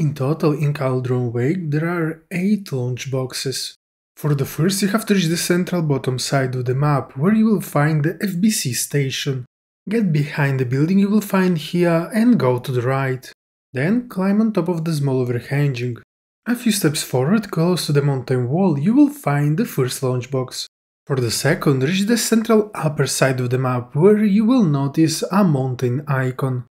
In total, in Cauldron Lake there are 8 launch boxes. For the first, you have to reach the central bottom side of the map, where you will find the FBC station. Get behind the building you will find here and go to the right. Then climb on top of the small overhanging. A few steps forward, close to the mountain wall, you will find the first launch box. For the second, reach the central upper side of the map, where you will notice a mountain icon.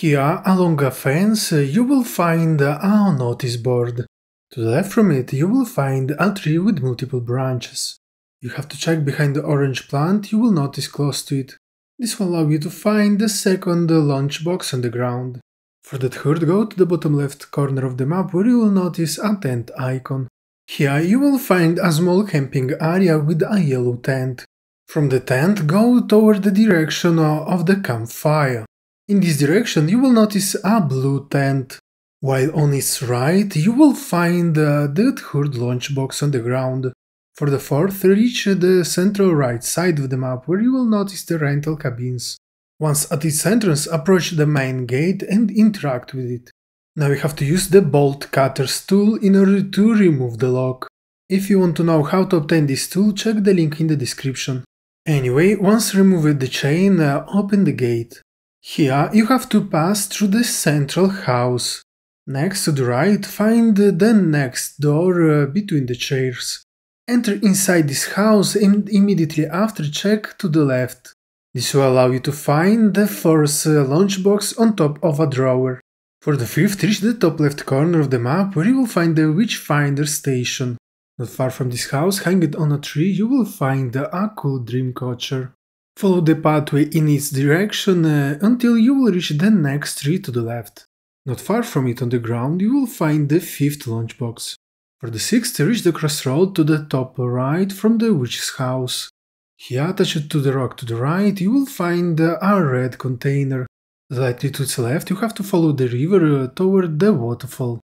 Here, along a fence, you will find a notice board. To the left from it, you will find a tree with multiple branches. You have to check behind the orange plant you will notice close to it. This will allow you to find the second launch box on the ground. For the third, go to the bottom left corner of the map, where you will notice a tent icon. Here you will find a small camping area with a yellow tent. From the tent, go toward the direction of the campfire. In this direction you will notice a blue tent. While on its right, you will find the third launch box on the ground. For the fourth, reach the central right side of the map, where you will notice the rental cabins. Once at its entrance, approach the main gate and interact with it. Now you have to use the bolt cutter's tool in order to remove the lock. If you want to know how to obtain this tool, check the link in the description. Anyway, once removed the chain, open the gate. Here you have to pass through the central house. Next to the right, find the next door between the chairs. Enter inside this house and immediately after check to the left. This will allow you to find the fourth launch box on top of a drawer. For the fifth, reach the top left corner of the map, where you will find the Witchfinder station. Not far from this house, hanging on a tree, you will find the Akul Dreamcatcher. Follow the pathway in its direction until you will reach the next tree to the left. Not far from it on the ground, you will find the fifth launch box. For the sixth, reach the crossroad to the top right from the witch's house. Here, attached to the rock to the right, you will find a red container. Slightly to its left, you have to follow the river toward the waterfall.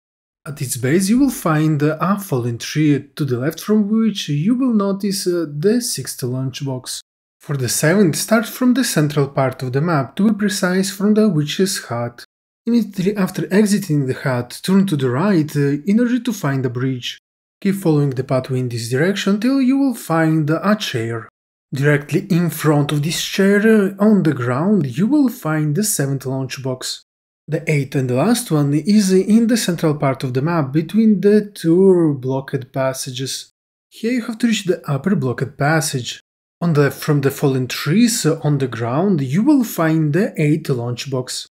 At its base, you will find a fallen tree, to the left from which you will notice the sixth launch box. For the seventh, start from the central part of the map, to be precise from the witch's hut. Immediately after exiting the hut, turn to the right in order to find a bridge. Keep following the pathway in this direction till you will find a chair. Directly in front of this chair, on the ground, you will find the seventh launch box. The eighth and the last one is in the central part of the map, between the two blocked passages. Here you have to reach the upper blocked passage. On the left from the fallen trees, on the ground, you will find the eighth launch box.